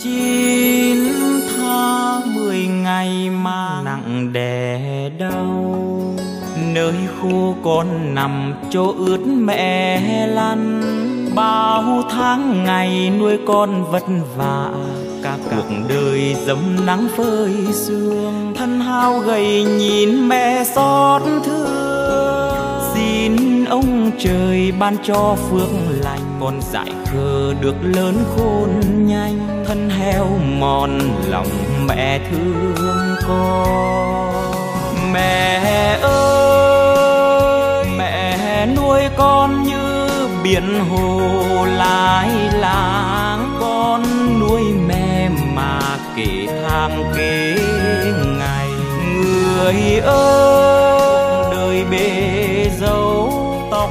9 tháng 10 ngày mà nặng đè đau, nơi khu con nằm chỗ ướt mẹ lăn. Bao tháng ngày nuôi con vất vả, cả cuộc đời dầm nắng phơi sương, thân hao gầy nhìn mẹ xót thương. Xin ông trời ban cho phước lành, con dại khờ được lớn khôn nhanh, thân heo mòn lòng mẹ thương con. Mẹ ơi, mẹ nuôi con như biển hồ lái láng, con nuôi mẹ mà kể tham kể ngày. Người ơi, đời bề dấu tóc